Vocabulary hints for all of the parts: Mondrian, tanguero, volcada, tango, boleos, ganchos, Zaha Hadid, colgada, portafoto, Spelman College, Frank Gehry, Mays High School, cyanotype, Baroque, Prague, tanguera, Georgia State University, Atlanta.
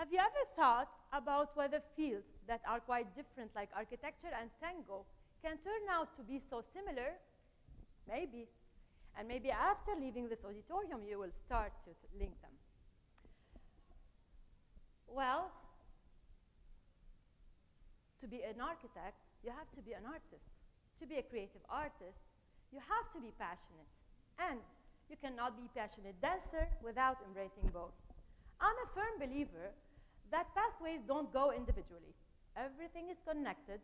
Have you ever thought about whether fields that are quite different, like architecture and tango, can turn out to be so similar? Maybe. And maybe after leaving this auditorium, you will start to link them. Well, to be an architect, you have to be an artist. To be a creative artist, you have to be passionate. And you cannot be a passionate dancer without embracing both. I'm a firm believer that pathways don't go individually. Everything is connected,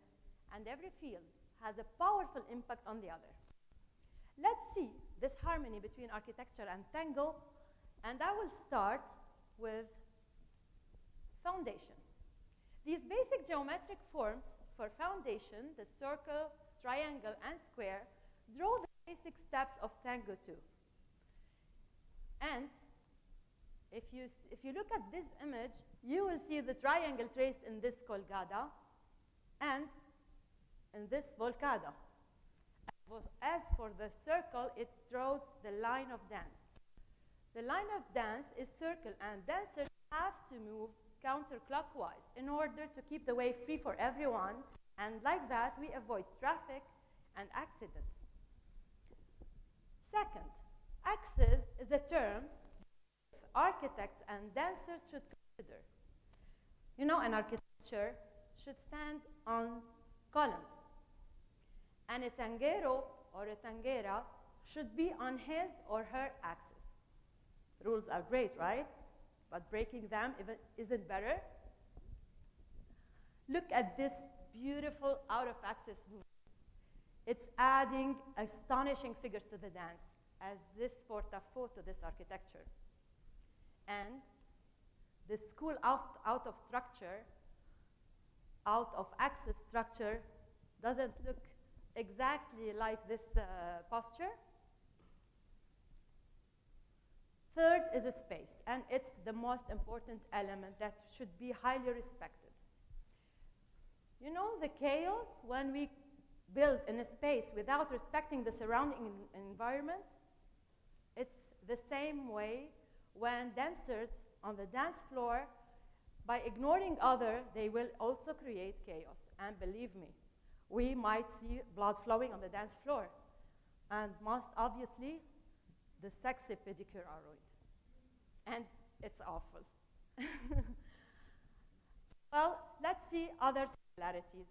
and every field has a powerful impact on the other. Let's see this harmony between architecture and tango, and I will start with foundation. These basic geometric forms for foundation, the circle, triangle, and square, draw the basic steps of tango too. And if you look at this image, you will see the triangle traced in this colgada and in this volcada. As for the circle, it draws the line of dance. The line of dance is circle, and dancers have to move counterclockwise in order to keep the way free for everyone, and like that, we avoid traffic and accidents. Second, axis is a term architects and dancers should consider. You know, an architecture should stand on columns. And a tanguero or a tanguera should be on his or her axis. Rules are great, right? But breaking them isn't better. Look at this beautiful out-of-axis movement. It's adding astonishing figures to the dance, as this portafoto, this architecture. And the school out of axis structure doesn't look exactly like this posture. Third is a space, and it's the most important element that should be highly respected. You know the chaos when we build in a space without respecting the surrounding environment? It's the same way when dancers on the dance floor, by ignoring others, they will also create chaos. And believe me, we might see blood flowing on the dance floor. And most obviously, the sexy pedicure aroid. And it's awful. Well, let's see other similarities.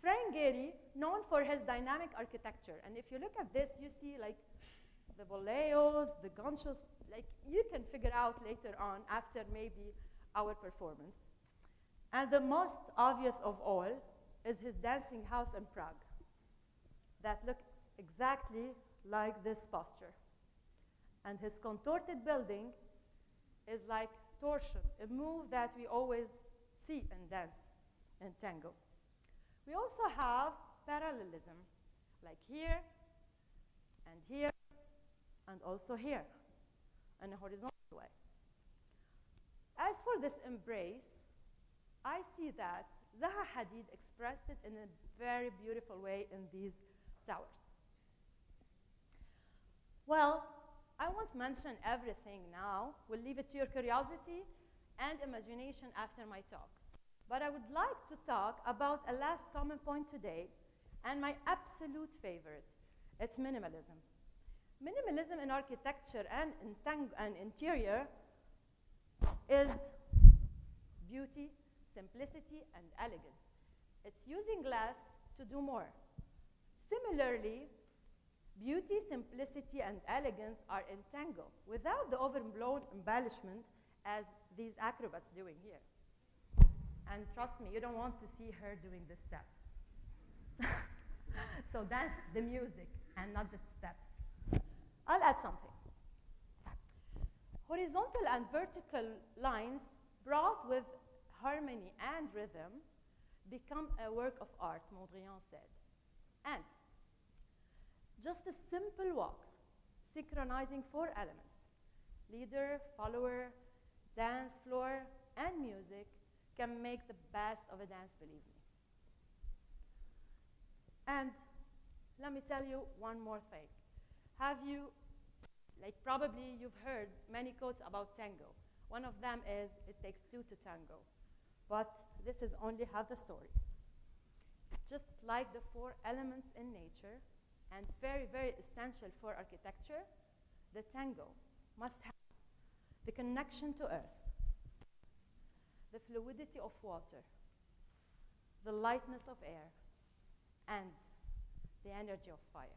Frank Gehry, known for his dynamic architecture. And if you look at this, you see like the boleos, the ganchos, like you can figure out later on after maybe our performance. And the most obvious of all is his dancing house in Prague that looks exactly like this posture. And his contorted building is like torsion, a move that we always see in dance, in tango. We also have parallelism, like here and here, and also here, in a horizontal way. As for this embrace, I see that Zaha Hadid expressed it in a very beautiful way in these towers. Well, I won't mention everything now. We'll leave it to your curiosity and imagination after my talk. But I would like to talk about a last common point today, and my absolute favorite. It's minimalism. Minimalism in architecture and in tango and interior is beauty, simplicity, and elegance. It's using less to do more. Similarly, beauty, simplicity, and elegance are in tango without the overblown embellishment as these acrobats doing here. And trust me, you don't want to see her doing this step. So that's the music and not the steps. I'll add something. Horizontal and vertical lines brought with harmony and rhythm become a work of art, Mondrian said. And just a simple walk, synchronizing four elements, leader, follower, dance floor, and music, can make the best of a dance, believe me. And let me tell you one more thing. Have you, like probably you've heard many quotes about tango. One of them is It Takes Two to Tango. But this is only half the story. Just like the four elements in nature, and very, very essential for architecture, the tango must have the connection to earth, the fluidity of water, the lightness of air, and the energy of fire.